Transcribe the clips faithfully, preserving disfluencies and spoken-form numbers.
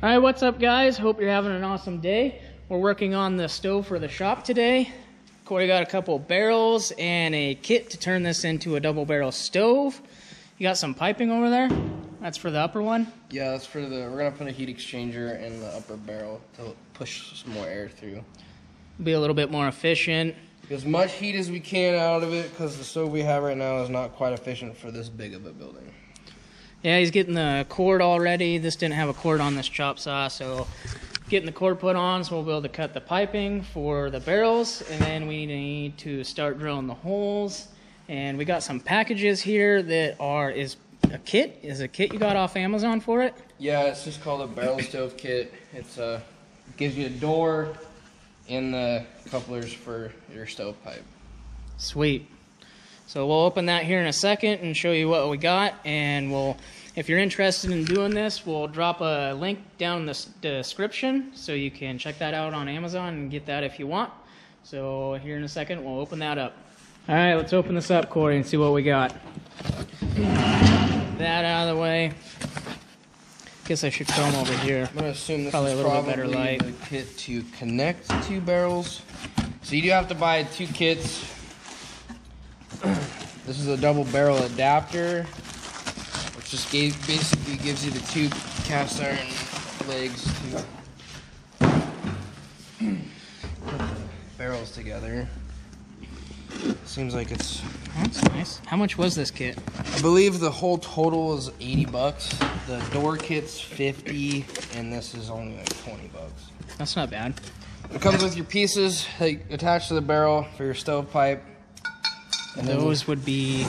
All right, what's up guys? Hope you're having an awesome day. We're working on the stove for the shop today. Corey got a couple barrels and a kit to turn this into a double barrel stove. You got some piping over there? That's for the upper one? Yeah, that's for the, we're gonna put a heat exchanger in the upper barrel to push some more air through. Be a little bit more efficient. As much heat as we can out of it, because the stove we have right now is not quite efficient for this big of a building. Yeah, he's getting the cord all ready. This didn't have a cord on this chop saw, so getting the cord put on so we'll be able to cut the piping for the barrels, and then we need to start drilling the holes. And we got some packages here that are, is a kit? Is a kit you got off Amazon for it? Yeah, it's just called a barrel stove kit. It's a, it gives you a door and the couplers for your stovepipe. Sweet. So we'll open that here in a second and show you what we got. And we'll, if you're interested in doing this, we'll drop a link down in the description so you can check that out on Amazon and get that if you want. So here in a second, we'll open that up. All right, let's open this up, Corey, and see what we got. That out of the way. Guess I should film over here. I'm gonna assume this probably is a little probably bit better light. The kit to connect two barrels. So you do have to buy two kits. This is a double barrel adapter, which just gave, basically gives you the two cast iron legs to put the barrels together. Seems like it's that's nice. How much was this kit? I believe the whole total is eighty bucks. The door kit's fifty, and this is only like twenty bucks. That's not bad. It comes with your pieces like attached to the barrel for your stovepipe. And those would be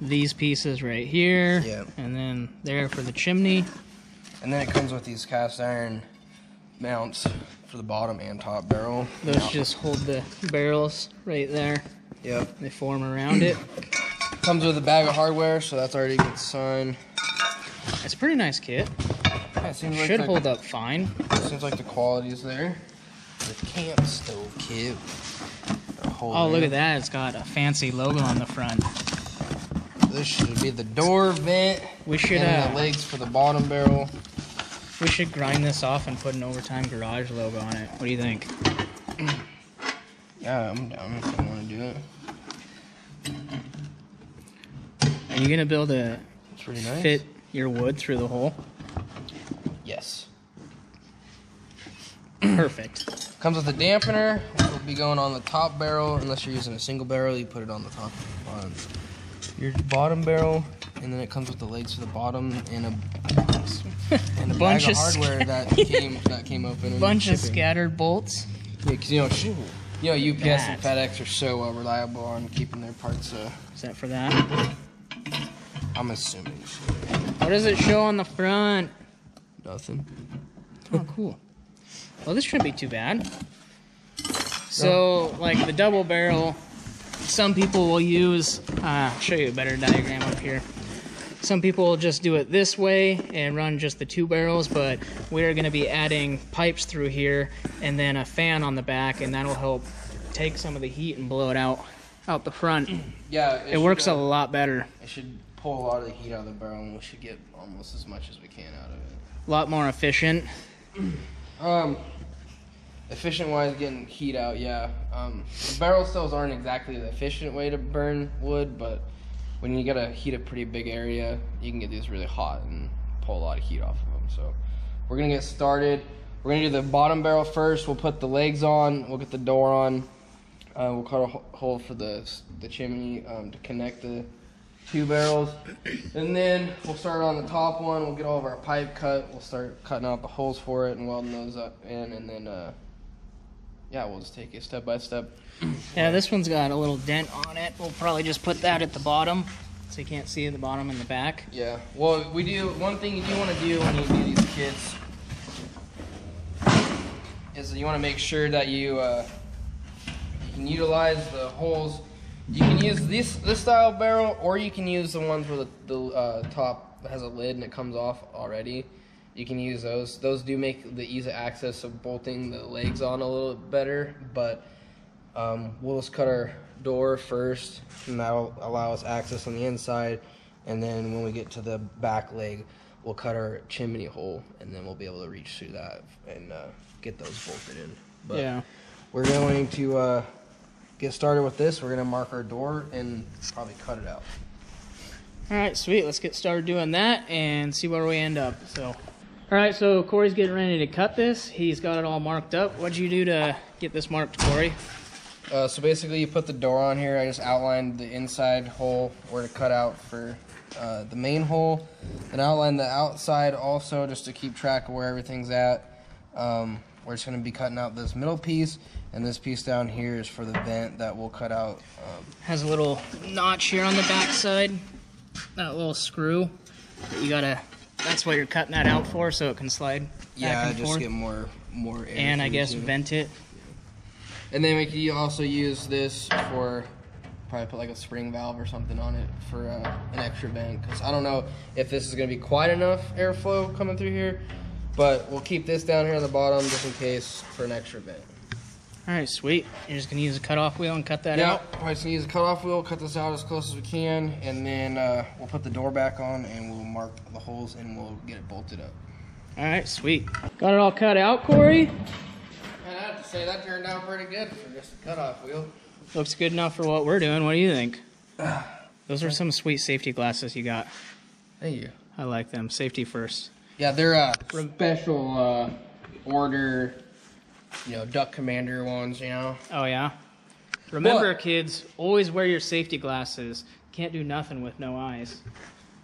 these pieces right here. Yeah. And then there for the chimney. And then it comes with these cast iron mounts for the bottom and top barrel. Those mount. Just hold the barrels right there. Yep. They form around it. Comes with a bag of hardware, so that's already a good sign. It's a pretty nice kit. Yeah, it seems it like should the, hold up fine. Seems like the quality's there. The camp stove kit. Oh, look at that. It's got a fancy logo on the front. This should be the door vent. We should have uh, the legs for the bottom barrel. We should grind this off and put an Overtime Garage logo on it. What do you think? Yeah, I'm down if I want to do it. Are you going to be able to nice. fit your wood through the hole? Yes. Perfect. Comes with a dampener. It will be going on the top barrel. Unless you're using a single barrel, you put it on the top on your bottom barrel. And then it comes with the legs for the bottom and a, and a bunch bag of, of hardware that came that came open. A bunch of scattered bolts. Yeah, because you know, shoot. You know, U P S that. and FedEx are so uh, reliable on keeping their parts. Uh, Is that for that? I'm assuming. What does it show on the front? Nothing. Oh, cool. Well, this shouldn't be too bad. So, like the double barrel, some people will use, uh, I'll show you a better diagram up here. Some people will just do it this way and run just the two barrels, but we're gonna be adding pipes through here and then a fan on the back, and that'll help take some of the heat and blow it out out the front. Yeah, it, it works go, a lot better. It should pull a lot of the heat out of the barrel, and we should get almost as much as we can out of it. A lot more efficient. Um, efficient wise, getting heat out, yeah. Um, barrel stoves aren't exactly the efficient way to burn wood, but when you gotta heat a pretty big area, you can get these really hot and pull a lot of heat off of them. So we're gonna get started. We're gonna do the bottom barrel first. We'll put the legs on. We'll get the door on. Uh, we'll cut a hole for the the chimney um, to connect the two barrels, and then we'll start on the top one. We'll get all of our pipe cut. We'll start cutting out the holes for it and welding those up in, and then uh yeah, we'll just take it step by step. Yeah, this one's got a little dent on it. We'll probably just put that at the bottom so you can't see the bottom and the back. Yeah, well, we do one thing you do want to do when you do these kits is you want to make sure that you uh you can utilize the holes. You can use this this style barrel, or you can use the ones where the, the uh, top has a lid and it comes off already. You can use those. Those do make the ease of access of bolting the legs on a little better, but um, we'll just cut our door first, and that'll allow us access on the inside, and then when we get to the back leg, we'll cut our chimney hole, and then we'll be able to reach through that and uh, get those bolted in. But yeah, we're going to uh, get started with this. We're going to mark our door and probably cut it out. All right, sweet. Let's get started doing that and see where we end up. So, all right, so Corey's getting ready to cut this. He's got it all marked up. What'd you do to get this marked, Corey? Uh, so basically, you put the door on here. I just outlined the inside hole where to cut out for uh, the main hole, and outlined the outside also just to keep track of where everything's at. Um, we're just going to be cutting out this middle piece, and this piece down here is for the vent that we'll cut out. Um, has a little notch here on the back side, that little screw. You gotta. That's what you're cutting that out for, so it can slide. Yeah, back and just forth. Get more more air. And I guess too. Vent it. And then we could also use this for, probably put like a spring valve or something on it for uh, an extra vent. Because I don't know if this is going to be quite enough airflow coming through here. But we'll keep this down here on the bottom just in case for an extra vent. All right, sweet. You're just going to use a cutoff wheel and cut that yeah, out? Yeah, we're just going to use a cutoff wheel, cut this out as close as we can. And then uh, we'll put the door back on and we'll mark the holes and we'll get it bolted up. All right, sweet. Got it all cut out, Corey? Say that turned out pretty good for just a cutoff wheel. Looks good enough for what we're doing. What do you think? Those are some sweet safety glasses you got. Thank you. I like them. Safety first. Yeah, they're uh, special uh, order, you know, Duck Commander ones, you know. Oh yeah. Remember, well, kids, always wear your safety glasses. Can't do nothing with no eyes.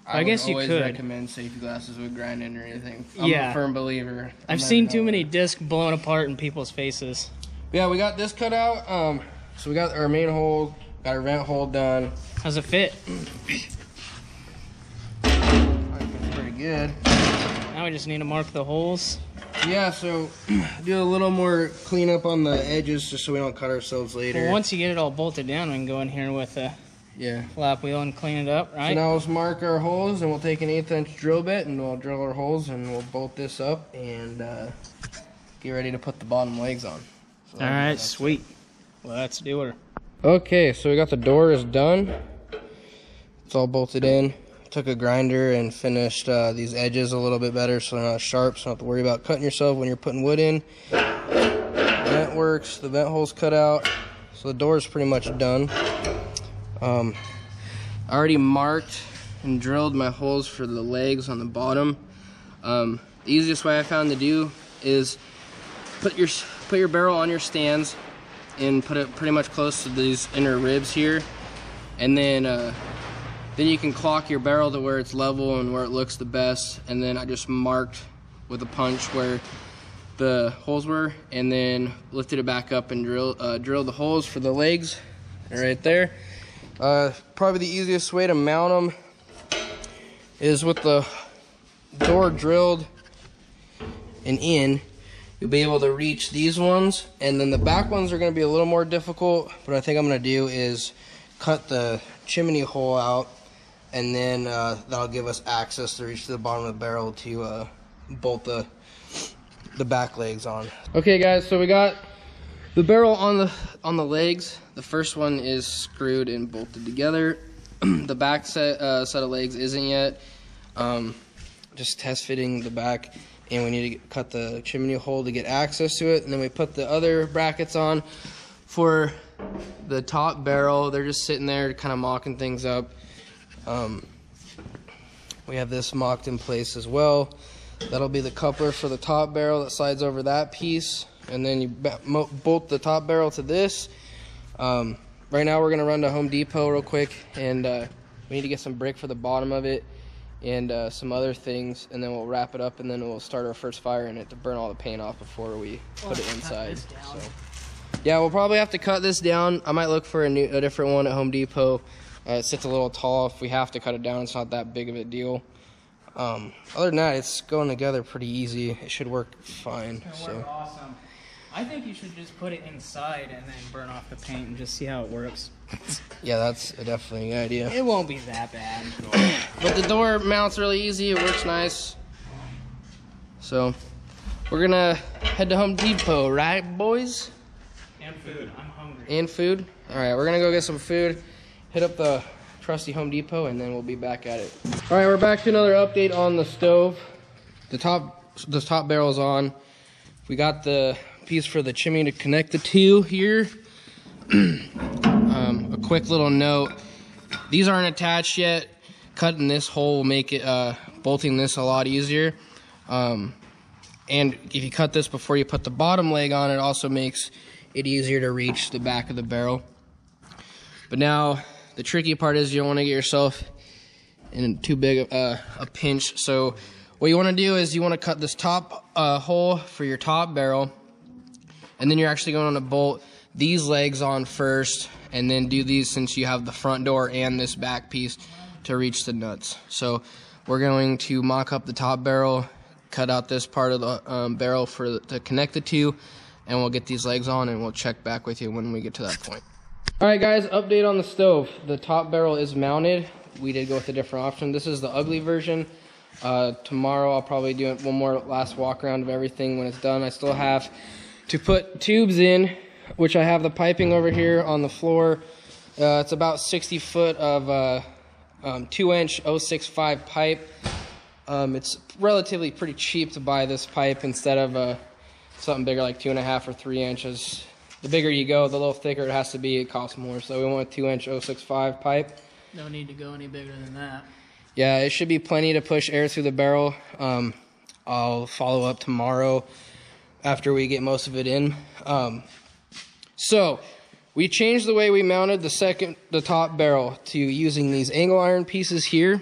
I, I guess you could. I always recommend safety glasses with grinding or anything. I'm yeah. a firm believer. I'm I've seen too many discs blown apart in people's faces. Yeah, we got this cut out. Um, so we got our main hole, got our vent hole done. How's it fit? I think it's pretty good. Now we just need to mark the holes. Yeah, so do a little more cleanup on the edges just so we don't cut ourselves later. Well, once you get it all bolted down, we can go in here with a... Yeah. Flap wheel and clean it up, right? So now let's mark our holes, and we'll take an eighth inch drill bit, and we'll drill our holes, and we'll bolt this up, and uh, get ready to put the bottom legs on. So all right, sweet. It. Let's do it. Okay, so we got the door is done. It's all bolted in. Took a grinder and finished uh, these edges a little bit better, so they're not sharp, so you don't have to worry about cutting yourself when you're putting wood in. The vent works. The vent hole's cut out, so the door is pretty much done. Um, I already marked and drilled my holes for the legs on the bottom. Um, the easiest way I found to do is put your put your barrel on your stands and put it pretty much close to these inner ribs here, and then uh, then you can clock your barrel to where it's level and where it looks the best. And then I just marked with a punch where the holes were, and then lifted it back up and drill uh, drilled the holes for the legs right there. Uh, probably the easiest way to mount them is with the door drilled and in, you'll be able to reach these ones, and then the back ones are going to be a little more difficult. But I think I'm going to do is cut the chimney hole out, and then uh, that'll give us access to reach to the bottom of the barrel to uh, bolt the the back legs on. Okay, guys, so we got the barrel on the on the legs. The first one is screwed and bolted together. The back set uh, set of legs isn't yet. Um, just test fitting the back, and we need to cut the chimney hole to get access to it. And then we put the other brackets on for the top barrel. They're just sitting there, kind of mocking things up. Um, we have this mocked in place as well. That'll be the coupler for the top barrel that slides over that piece. And then you bolt the top barrel to this. Um, right now we're going to run to Home Depot real quick, and uh, we need to get some brick for the bottom of it and uh, some other things, and then we'll wrap it up, and then we'll start our first fire in it to burn all the paint off before we put well, it inside. So, yeah, we'll probably have to cut this down. I might look for a, new, a different one at Home Depot. Uh, it sits a little tall. If we have to cut it down, it's not that big of a deal. Um, other than that, it's going together pretty easy. It should work fine. It's gonna work awesome. I think you should just put it inside and then burn off the paint and just see how it works. Yeah, that's definitely an idea. It won't be that bad. But the door mounts really easy. It works nice. So, we're going to head to Home Depot, right, boys? And food. I'm hungry. And food? All right, we're going to go get some food, hit up the trusty Home Depot, and then we'll be back at it. All right, we're back to another update on the stove. The top, the top barrel's on. We got the piece for the chimney to connect the two here. um, a quick little note. These aren't attached yet. Cutting this hole will make it, uh, bolting this a lot easier. Um, and if you cut this before you put the bottom leg on, it also makes it easier to reach the back of the barrel. But now the tricky part is you don't want to get yourself in too big uh, a pinch. So what you want to do is you want to cut this top uh, hole for your top barrel, and then you're actually going to bolt these legs on first, and then do these since you have the front door and this back piece to reach the nuts. So we're going to mock up the top barrel, cut out this part of the um, barrel for the, to connect the two, and we'll get these legs on, and we'll check back with you when we get to that point. All right, guys, update on the stove. The top barrel is mounted. We did go with a different option. This is the ugly version. Uh, tomorrow I'll probably do one more last walk around of everything when it's done. I still have to put tubes in, which I have the piping over here on the floor. Uh, it's about sixty foot of uh, um, two inch oh six five pipe. Um, it's relatively pretty cheap to buy this pipe instead of uh, something bigger like two and a half or three inches. The bigger you go, the little thicker it has to be. It costs more, so we want a two inch oh six five pipe. No need to go any bigger than that. Yeah, it should be plenty to push air through the barrel. Um, I'll follow up tomorrow after we get most of it in. Um, so we changed the way we mounted the second, the top barrel to using these angle iron pieces here.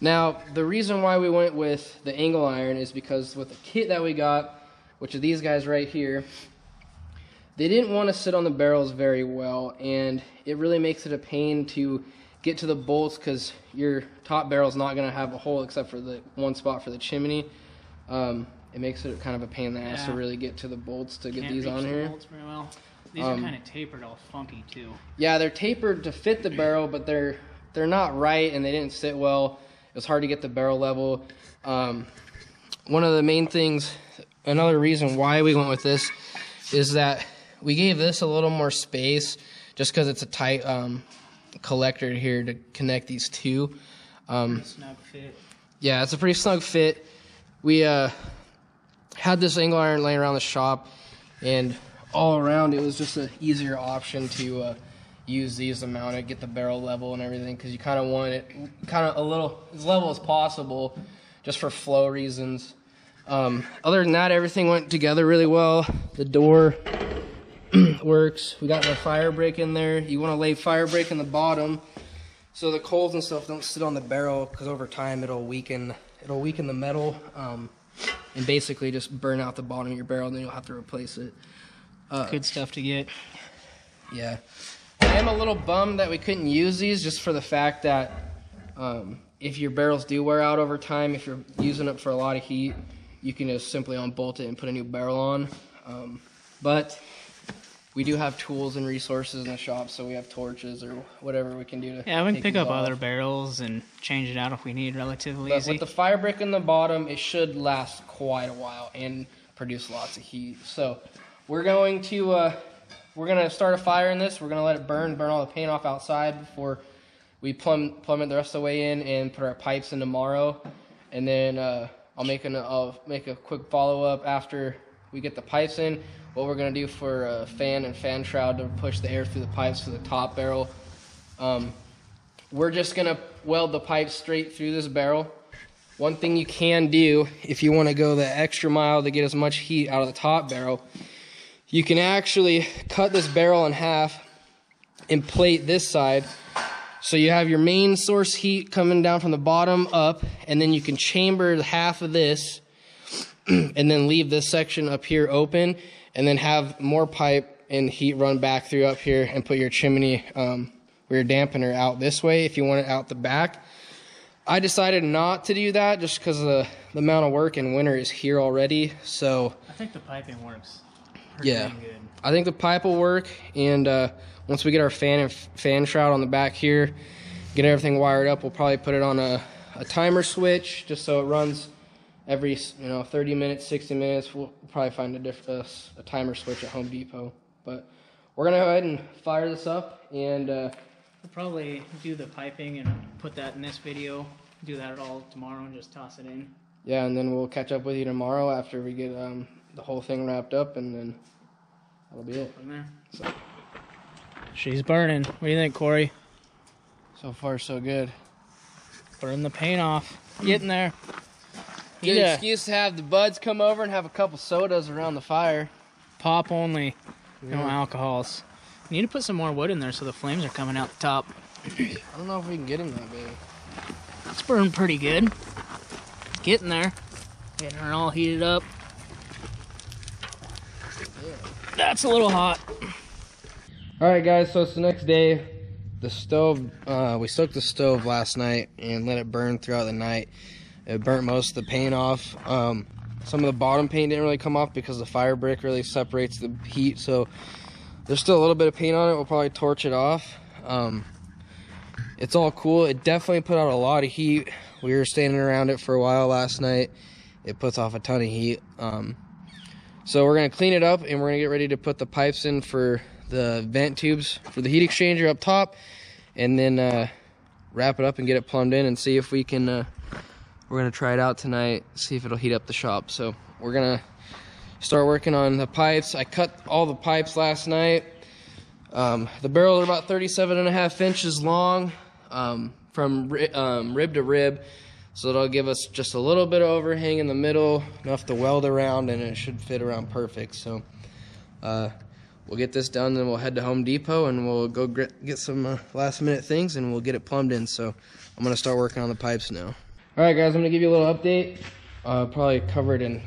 Now, the reason why we went with the angle iron is because with the kit that we got, which are these guys right here, they didn't want to sit on the barrels very well, and it really makes it a pain to get to the bolts because your top barrel's not going to have a hole except for the one spot for the chimney. Um, it makes it kind of a pain in the ass yeah. to really get to the bolts to Can't get these reach on the here. Bolts very well. These um, are kind of tapered all funky too. Yeah, they're tapered to fit the barrel, but they're they're not right, and they didn't sit well. It was hard to get the barrel level. Um, one of the main things, another reason why we went with this, is that we gave this a little more space just because it's a tight um, collector here to connect these two. Um, snug fit. Yeah, it's a pretty snug fit. We uh, had this angle iron laying around the shop, and all around it was just an easier option to uh, use these to mount it, get the barrel level and everything, because you kind of want it kind of a little as level as possible just for flow reasons. Um, other than that, everything went together really well. The door works. We got the fire break in there. You want to lay fire break in the bottom so the coals and stuff don't sit on the barrel, because over time it'll weaken it'll weaken the metal um, and basically just burn out the bottom of your barrel, and then you'll have to replace it. Uh, good stuff to get. Yeah, I am a little bummed that we couldn't use these just for the fact that um, if your barrels do wear out over time, if you're using it for a lot of heat, you can just simply unbolt it and put a new barrel on. Um, but we do have tools and resources in the shop, so we have torches or whatever we can do to. Yeah, we can pick up other barrels and change it out if we need, relatively easy. With the fire brick in the bottom, it should last quite a while and produce lots of heat. So we're going to uh, we're going to start a fire in this. We're going to let it burn, burn all the paint off outside before we plumb plumb the rest of the way in and put our pipes in tomorrow. And then uh, I'll make an I'll make a quick follow up after we get the pipes in, what we're going to do for a fan and fan shroud to push the air through the pipes to the top barrel. Um, we're just going to weld the pipe straight through this barrel. One thing you can do, if you want to go the extra mile to get as much heat out of the top barrel, you can actually cut this barrel in half and plate this side. So you have your main source heat coming down from the bottom up, and then you can chamber half of this and then leave this section up here open, and then have more pipe and heat run back through up here and put your chimney um, or your dampener out this way if you want it out the back. I decided not to do that just because the, the amount of work in winter is here already. So I think the piping works. Yeah, good. I think the pipe will work, and uh, once we get our fan and fan shroud on the back here, get everything wired up, we'll probably put it on a, a timer switch just so it runs every, you know, thirty minutes, sixty minutes. We'll probably find a, diff a, a timer switch at Home Depot. But we're going to go ahead and fire this up, and uh, I'll probably do the piping and put that in this video. Do that all tomorrow and just toss it in. Yeah, and then we'll catch up with you tomorrow after we get um, the whole thing wrapped up, and then that'll be it. From there. So. She's burning. What do you think, Corey? So far, so good. Burn the paint off. Getting there. Good yeah. excuse to have the buds come over and have a couple sodas around the fire. Pop only. Yeah. No alcohols. You need to put some more wood in there so the flames are coming out the top. I don't know if we can get them that big. It's burning pretty good. It's getting there. Getting her all heated up. Yeah. That's a little hot. Alright guys, so it's the next day. The stove, uh, we soaked the stove last night and let it burn throughout the night. It burnt most of the paint off. Um, some of the bottom paint didn't really come off because the fire brick really separates the heat. So there's still a little bit of paint on it. We'll probably torch it off. Um, it's all cool. It definitely put out a lot of heat. We were standing around it for a while last night. It puts off a ton of heat. Um, so we're going to clean it up and we're going to get ready to put the pipes in for the vent tubes for the heat exchanger up top, and then uh, wrap it up and get it plumbed in and see if we can... Uh, we're gonna try it out tonight, see if it'll heat up the shop. So we're gonna start working on the pipes. I cut all the pipes last night. Um, the barrels are about thirty-seven and a half inches long um, from ri um, rib to rib. So it'll give us just a little bit of overhang in the middle, enough to weld around, and it should fit around perfect. So uh, we'll get this done, then we'll head to Home Depot and we'll go get some uh, last minute things and we'll get it plumbed in. So I'm gonna start working on the pipes now. All right, guys, I'm gonna give you a little update. Uh, probably covered in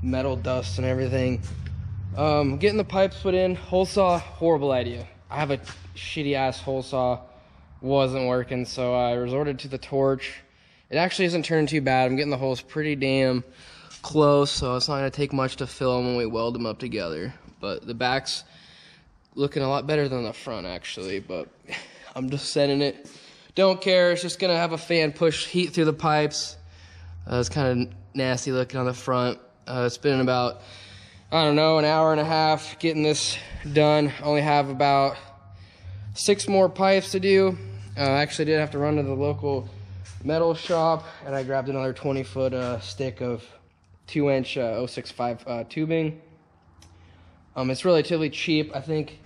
metal dust and everything. Um, getting the pipes put in, hole saw, horrible idea. I have a shitty ass hole saw, wasn't working, so I resorted to the torch. It actually isn't turning too bad. I'm getting the holes pretty damn close, so it's not gonna take much to fill them when we weld them up together. But the back's looking a lot better than the front, actually, but I'm just sending it. Don't care, it's just gonna have a fan push heat through the pipes. Uh, it's kind of nasty looking on the front. Uh, it's been about, I don't know, an hour and a half getting this done. I only have about six more pipes to do. Uh, I actually did have to run to the local metal shop and I grabbed another twenty foot uh, stick of two inch uh, oh six five uh, tubing. Um, it's relatively cheap, I think.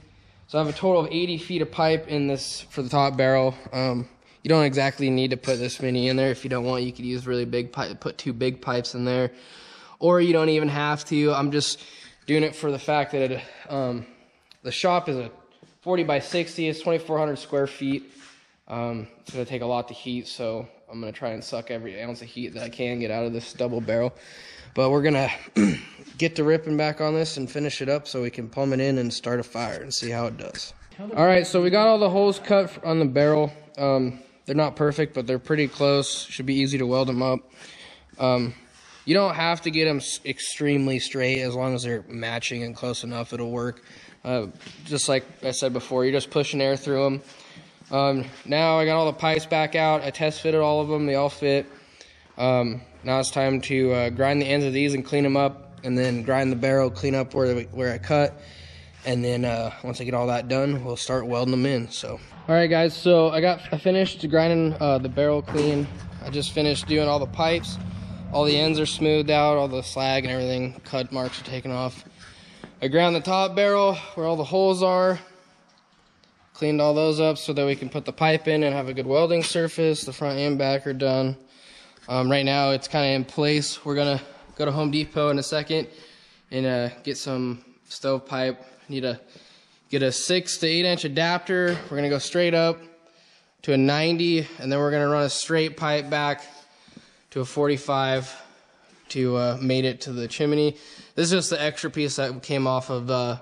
So I have a total of eighty feet of pipe in this for the top barrel. Um, You don't exactly need to put this many in there. If you don't want, you could use really big pipe, put two big pipes in there, or you don't even have to. I'm just doing it for the fact that it, um, the shop is a forty by sixty. It's twenty-four hundred square feet. Um, it's gonna take a lot to heat, so I'm gonna try and suck every ounce of heat that I can get out of this double barrel. But we're gonna get to ripping back on this and finish it up so we can plumb it in and start a fire and see how it does. All right, so we got all the holes cut on the barrel. Um, They're not perfect, but they're pretty close. Should be easy to weld them up. Um, you don't have to get them extremely straight. As long as they're matching and close enough, it'll work. Uh, just like I said before, you're just pushing air through them. Um, now I got all the pipes back out. I test fitted all of them. They all fit. Um, now it's time to uh, grind the ends of these and clean them up, and then grind the barrel, clean up where, where I cut. And then uh, once I get all that done, we'll start welding them in. So, all right, guys. So I got I finished grinding uh, the barrel clean. I just finished doing all the pipes. All the ends are smoothed out. All the slag and everything, cut marks are taken off. I ground the top barrel where all the holes are. Cleaned all those up so that we can put the pipe in and have a good welding surface. The front and back are done. Um, right now, it's kind of in place. We're gonna go to Home Depot in a second and uh, get some stovepipe. Need to get a six to eight inch adapter. We're gonna go straight up to a ninety, and then we're gonna run a straight pipe back to a forty-five to uh, mate it to the chimney. This is just the extra piece that came off of uh,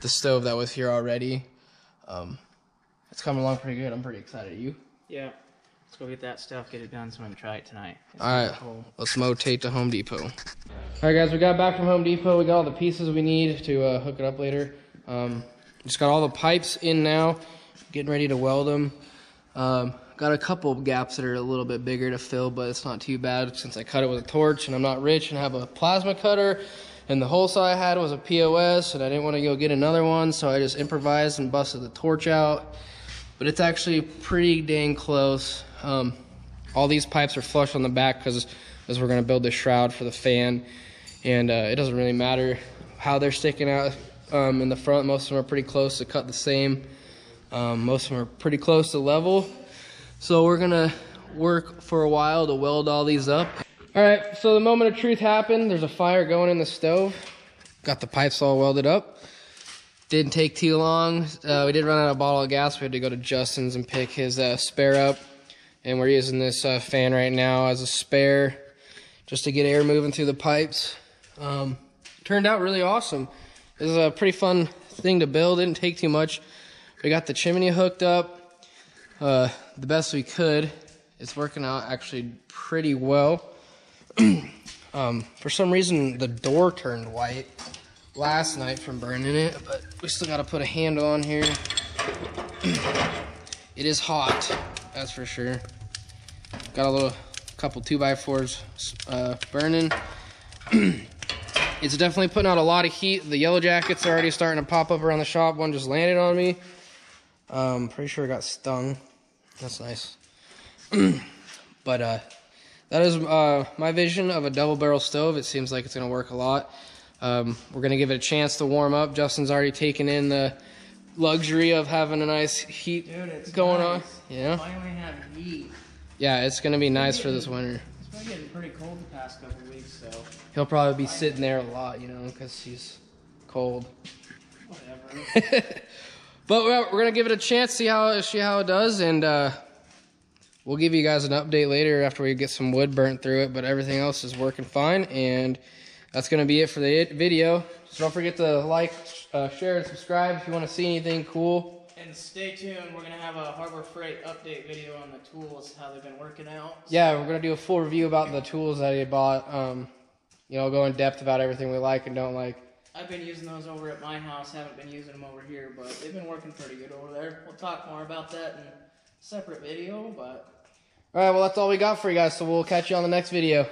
the stove that was here already. Um, it's coming along pretty good. I'm pretty excited. You? Yeah. Let's go get that stuff, get it done, so I'm gonna try it tonight. It's all right, cool. Let's rotate to Home Depot. All right, guys, we got back from Home Depot. We got all the pieces we need to uh, hook it up later. Um, just got all the pipes in now, getting ready to weld them. Um, got a couple gaps that are a little bit bigger to fill, but it's not too bad since I cut it with a torch and I'm not rich and have a plasma cutter. And the hole saw I had was a P O S, and I didn't want to go get another one, so I just improvised and busted the torch out. but it's actually pretty dang close. Um, all these pipes are flush on the back because as we're gonna build the shroud for the fan, and uh, it doesn't really matter how they're sticking out um, in the front. Most of them are pretty close to cut the same. Um, most of them are pretty close to level. So we're gonna work for a while to weld all these up. All right, so the moment of truth happened. There's a fire going in the stove. Got the pipes all welded up. Didn't take too long. Uh, we did run out of a bottle of gas. We had to go to Justin's and pick his uh, spare up. And we're using this uh, fan right now as a spare just to get air moving through the pipes. Um, turned out really awesome. This is a pretty fun thing to build. Didn't take too much. We got the chimney hooked up uh, the best we could. It's working out actually pretty well. um, for some reason, the door turned white last night from burning it, but we still got to put a handle on here. It is hot, that's for sure. Got a little couple two by fours uh, burning. It's definitely putting out a lot of heat. The yellow jackets are already starting to pop up around the shop. One just landed on me. Um, pretty sure I got stung. That's nice. But uh, that is uh, my vision of a double barrel stove. It seems like it's going to work a lot. Um, we're going to give it a chance to warm up. Justin's already taken in the luxury of having a nice heat Dude, it's going nice. on. Yeah. Finally have heat. Yeah, it's going to be it's nice getting, for this winter. It's been getting pretty cold the past couple weeks, so he'll probably be sitting there a lot, you know, because he's cold. Whatever. But we're, we're going to give it a chance, see how see how it does, and. Uh, We'll give you guys an update later after we get some wood burnt through it, but everything else is working fine, and that's going to be it for the video. So don't forget to like, uh, share, and subscribe if you want to see anything cool. And stay tuned. We're going to have a Harbor Freight update video on the tools, how they've been working out. So. Yeah, we're going to do a full review about the tools that he bought. Um, you know, go in depth about everything we like and don't like. I've been using those over at my house. Haven't been using them over here, but they've been working pretty good over there. We'll talk more about that in a separate video, but... All right, well, that's all we got for you guys, so we'll catch you on the next video.